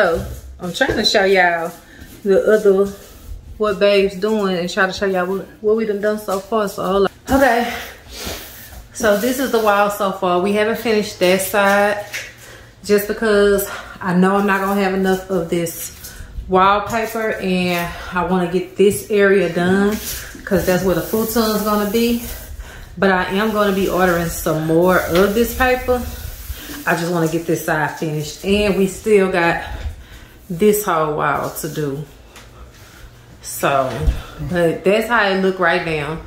So I'm trying to show y'all the other, what babe's doing, and try to show y'all what we done so far. So hold on. Okay, so this is the wall so far. We haven't finished that side just because I know I'm not gonna have enough of this wallpaper, and I want to get this area done because that's where the futon is gonna be. But I am gonna be ordering some more of this paper. I just want to get this side finished, and we still got this whole wall to do. So, but that's how it look right now.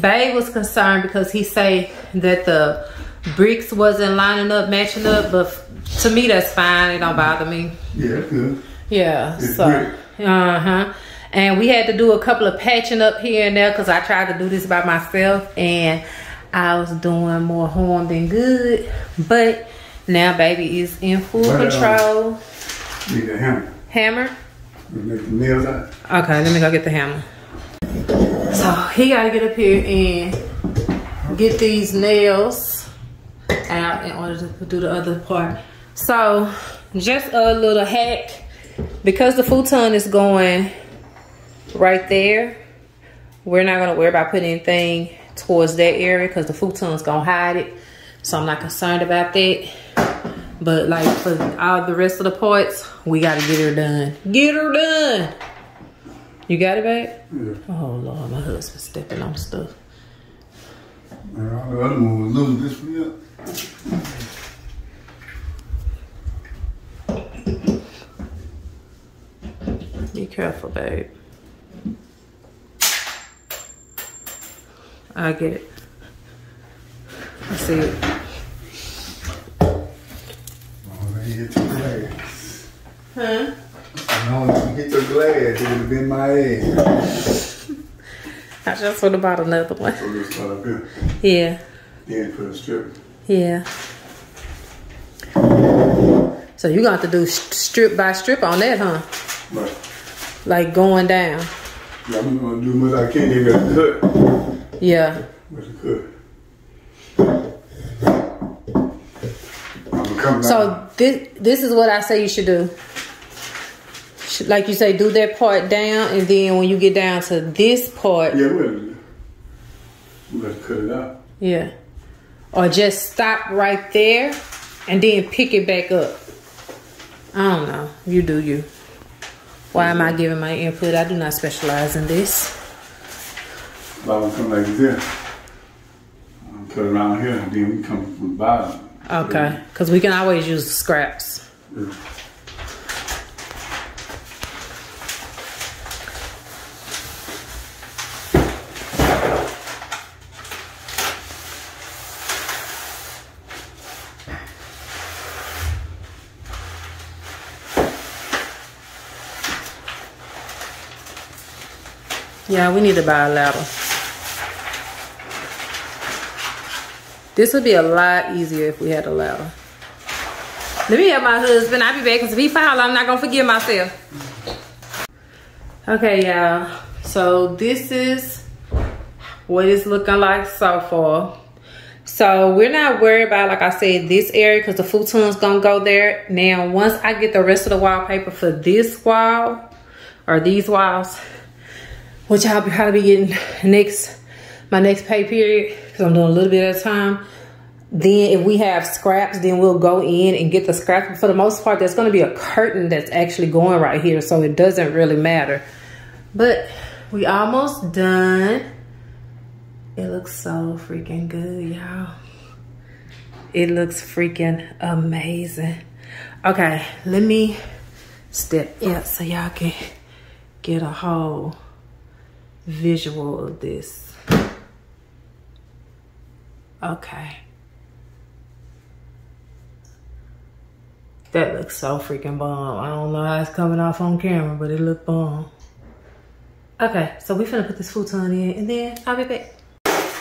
Babe was concerned because he say that the bricks wasn't lining up, matching up, but to me that's fine. It don't bother me. Yeah, it's good. Yeah, it's so brick. And we had to do a couple of patching up here and there because I tried to do this by myself and I was doing more harm than good. But now baby is in full control. Need a hammer. Hammer? Make the nails out. Okay, let me go get the hammer. So he gotta get up here and get these nails out in order to do the other part. So just a little hack, because the futon is going right there, we're not gonna worry about putting anything towards that area because the futon's gonna hide it. So I'm not concerned about that. But like for all the rest of the parts, we gotta get her done. Get her done. You got it, babe? Yeah. Oh Lord, my husband's stepping on stuff. Man, all the other one was loose. This one up. Be careful, babe. I get it. I see it. Only hit the glass. Huh? Only hit the glass, it would've been my ass. I just would have bought another one. So this one up here. Yeah. Then put a strip. Yeah. So you're gonna have to do strip by strip on that, huh? Right. Like going down. Yeah, I'm gonna do much I can't even cut. Yeah. So this is what I say you should do. Like you say, do that part down, and then when you get down to this part, yeah, we're gonna cut it out. Yeah. Or just stop right there, and then pick it back up. I don't know. You do you. Why am I giving my input? I do not specialize in this. I'm gonna come like this. I'm cut around here, and then we come from the bottom. Okay, because we can always use the scraps. Yeah. Yeah, we need to buy a ladder. This would be a lot easier if we had a ladder. Let me help my husband. I'll be back because if he foul, I'm not going to forgive myself. Okay, y'all. So this is what it's looking like so far. So we're not worried about, like I said, this area because the futon's going to go there. Now, once I get the rest of the wallpaper for this wall or these walls, which I'll probably be getting next, my next pay period, because I'm doing a little bit at a time. Then if we have scraps, then we'll go in and get the scraps. But for the most part, there's gonna be a curtain that's actually going right here, so it doesn't really matter. But we almost done. It looks so freaking good, y'all. It looks freaking amazing. Okay, let me step up so y'all can get a whole visual of this. Okay, that looks so freaking bomb. I don't know how it's coming off on camera, but it looked bomb. Okay, so we finna put this futon in and then I'll be back.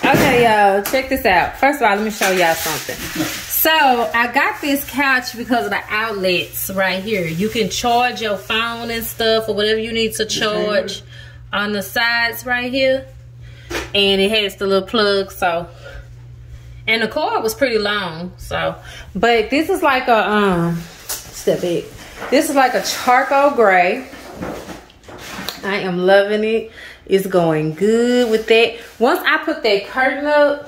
Okay, y'all, check this out. First of all, let me show y'all something. So I got this couch because of the outlets right here. You can charge your phone and stuff or whatever you need to charge on the sides right here, and it has the little plug. So, and the cord was pretty long, so, but this is like a step back. This is like a charcoal gray. I am loving it. It's going good with that. Once I put that curtain up,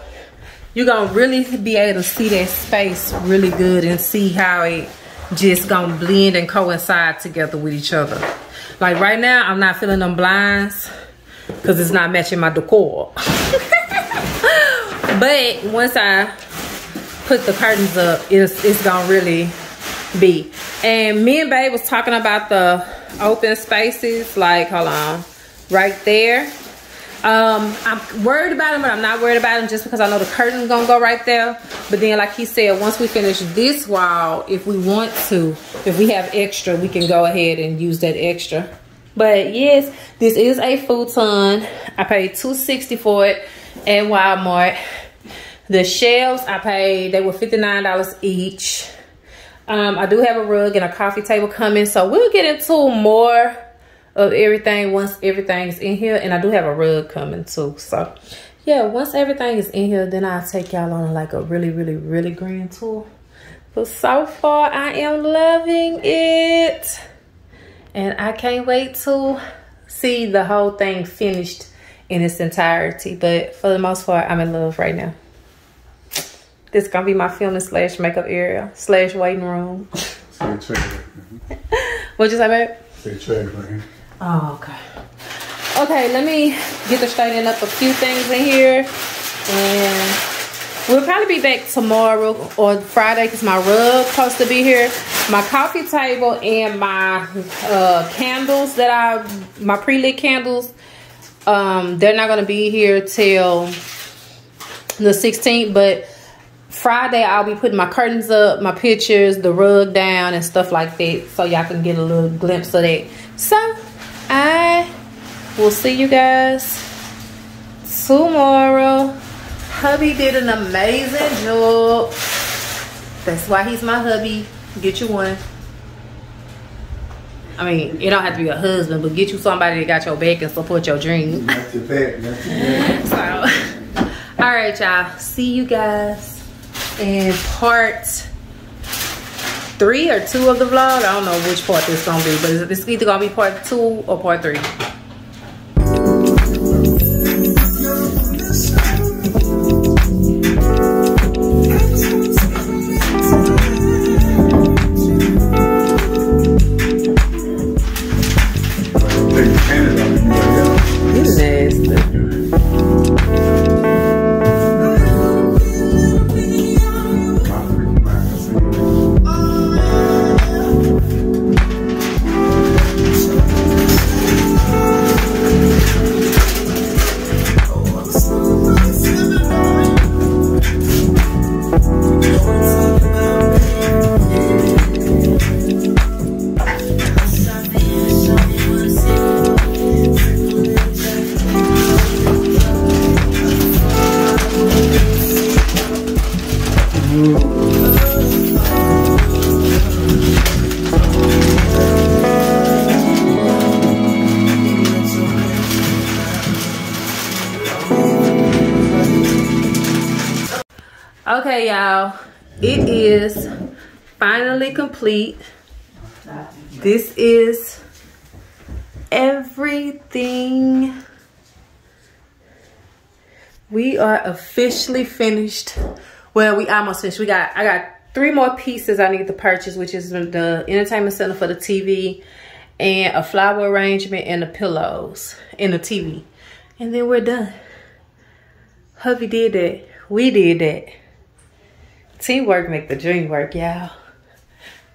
you're gonna really be able to see that space really good and see how it just gonna blend and coincide together with each other. Like right now, I'm not feeling them blinds because it's not matching my decor. But once I put the curtains up, it's gonna really be. And me and babe was talking about the open spaces, like, hold on, right there. I'm worried about them, but I'm not worried about them just because I know the curtain's gonna go right there. But then, like he said, once we finish this wall, if we want to, if we have extra, we can go ahead and use that extra. But yes, this is a futon. I paid $2.60 for it at Walmart. The shelves I paid, they were $59 each. I do have a rug and a coffee table coming, so we'll get into more of everything once everything's in here. And I do have a rug coming too, so yeah, once everything is in here, then I'll take y'all on like a really grand tour. But so far I am loving it, and I can't wait to see the whole thing finished in its entirety. But for the most part, I'm in love right now. This is gonna be my filming / makeup area / waiting room. What'd you say, babe? Say check right here. Oh, okay. Okay, let me get to straightening up a few things in here. And we'll probably be back tomorrow or Friday because my rug's supposed to be here. My coffee table and my candles that my pre-lit candles, they're not going to be here till the 16th. But Friday, I'll be putting my curtains up, my pictures, the rug down, and stuff like that. So y'all can get a little glimpse of that. So I will see you guys tomorrow. Hubby did an amazing job. That's why he's my hubby. Get you one. I mean, it don't have to be a husband, but get you somebody that got your back and support your dreams. Not your back, not your back. So, all right, y'all. See you guys in part 3 or 2 of the vlog. I don't know which part this is gonna be, but it's either gonna be part 2 or part 3. Okay, y'all, it is finally complete. This is everything. We are officially finished. Well, we almost finished. I got 3 more pieces I need to purchase, which is the entertainment center for the TV and a flower arrangement and the pillows and the TV. And then we're done. Hubby did that. We did that. Teamwork make the dream work, y'all.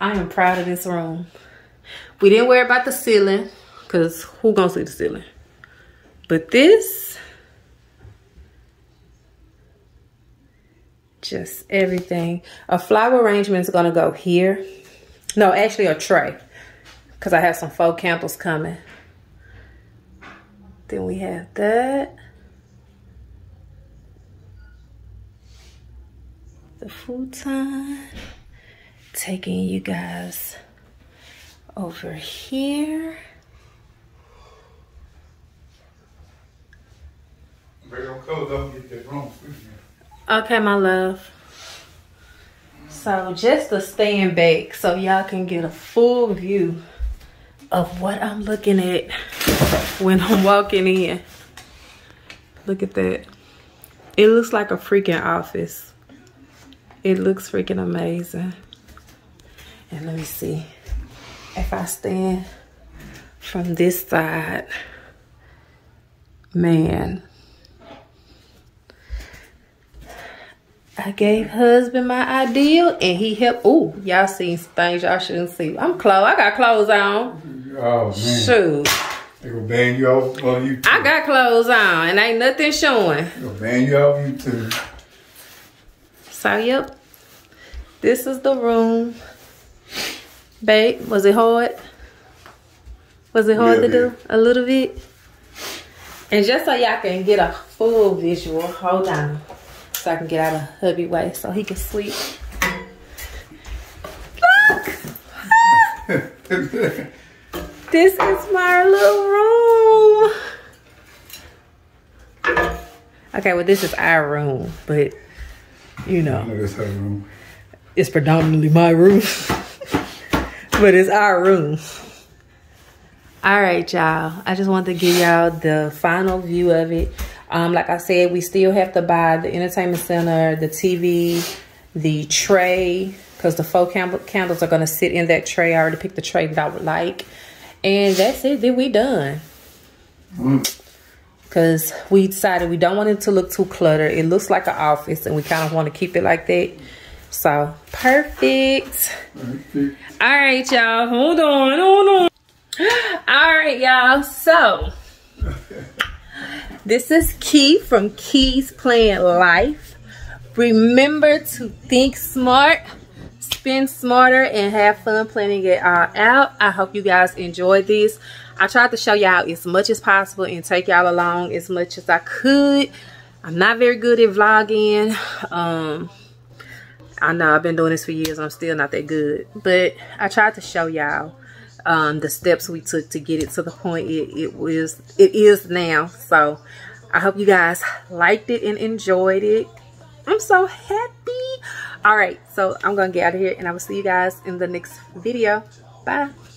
I am proud of this room. We didn't worry about the ceiling, because who gonna see the ceiling? But this, just everything. A flower arrangement is gonna go here. No, actually a tray, because I have some faux candles coming. Then we have that. The futon, taking you guys over here. Okay, my love. So just to stand back so y'all can get a full view of what I'm looking at when I'm walking in. Look at that. It looks like a freaking office. It looks freaking amazing. And let me see if I stand from this side. Man, I gave husband my ideal and he helped. Ooh, y'all seen things y'all shouldn't see. I'm clothed. I got clothes on. Oh, man. Shoot. They gonna ban you off on YouTube. I got clothes on and ain't nothing showing. They gonna ban you off YouTube. So, yep. This is the room. Babe, was it hard? Was it hard to do? A little bit? And just so y'all can get a full visual, hold on. So I can get out of hubby's way so he can sleep. Look! This is my little room. Okay, well this is our room, but you know. It's her room. It's predominantly my room. But it's our room. Alright y'all, I just wanted to give y'all the final view of it. Like I said, we still have to buy the entertainment center, the TV, the tray, because the faux candles are going to sit in that tray. I already picked the tray that I would like. And that's it. Then we done. Because we decided we don't want it to look too cluttered. It looks like an office, and we kind of want to keep it like that. So, perfect. All right, y'all. Hold on. Hold on. All right, y'all. So... This is Kei from Keiis Planned Lyfe. Remember to think smart, spend smarter, and have fun planning it all out. I hope you guys enjoyed this. I tried to show y'all as much as possible and take y'all along as much as I could. I'm not very good at vlogging. I know I've been doing this for years. I'm still not that good. But I tried to show y'all the steps we took to get it to the point it is now. So I hope you guys liked it and enjoyed it. I'm so happy. All right, so I'm gonna get out of here and I will see you guys in the next video. Bye.